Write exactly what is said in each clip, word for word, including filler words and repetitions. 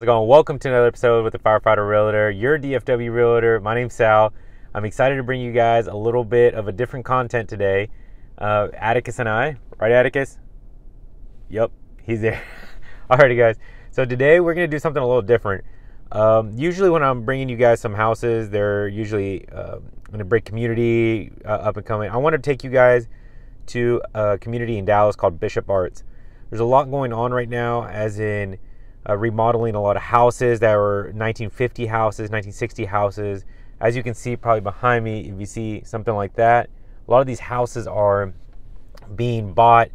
How's it going? Welcome to another episode with the Firefighter Realtor, your D F W Realtor. My name's Sal. I'm excited to bring you guys a little bit of a different content today. Uh, Atticus and I, right Atticus? Yep, he's there. Alrighty guys, so today we're gonna do something a little different. Um, usually when I'm bringing you guys some houses, they're usually uh, in a big community, uh, up and coming. I want to take you guys to a community in Dallas called Bishop Arts. There's a lot going on right now, as in Uh, remodeling a lot of houses that were nineteen fifty houses, nineteen sixty houses. As you can see probably behind me, if you see something like that, a lot of these houses are being bought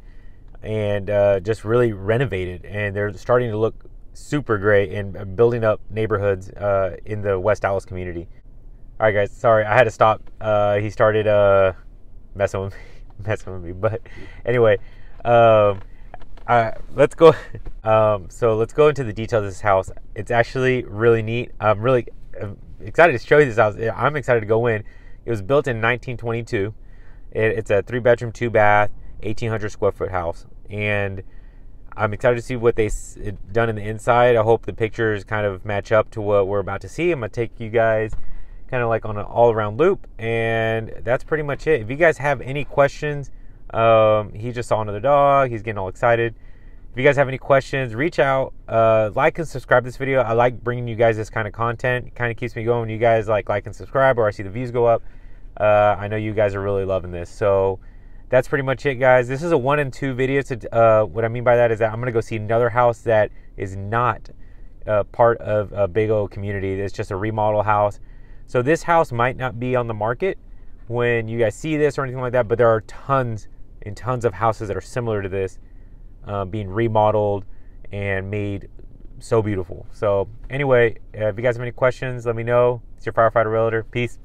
and uh, just really renovated, and they're starting to look super great and building up neighborhoods uh, in the West Dallas community. All right guys, sorry, I had to stop. Uh, he started uh, messing with me, messing with me. But anyway, um, Uh, let's go. Um, so let's go into the details of this house. It's actually really neat. I'm really excited to show you this house. I'm excited to go in. It was built in nineteen twenty-two. It, it's a three bedroom, two bath, eighteen hundred square foot house. And I'm excited to see what they've done in the inside. I hope the pictures kind of match up to what we're about to see. I'm gonna take you guys kind of like on an all around loop, and that's pretty much it. If you guys have any questions, um he just saw another dog, he's getting all excited. If you guys have any questions, reach out, uh like and subscribe to this video. I like bringing you guys this kind of content. It kind of keeps me going when you guys like like and subscribe, or I see the views go up. uh I know you guys are really loving this, so that's pretty much it guys. This is a one and two video. To uh what I mean by that is that I'm gonna go see another house that is not uh part of a big old community. It's just a remodel house, so this house might not be on the market when you guys see this or anything like that, but there are tons and tons of houses that are similar to this uh, being remodeled and made so beautiful. So anyway, if you guys have any questions, let me know. It's your Firefighter Realtor. Peace.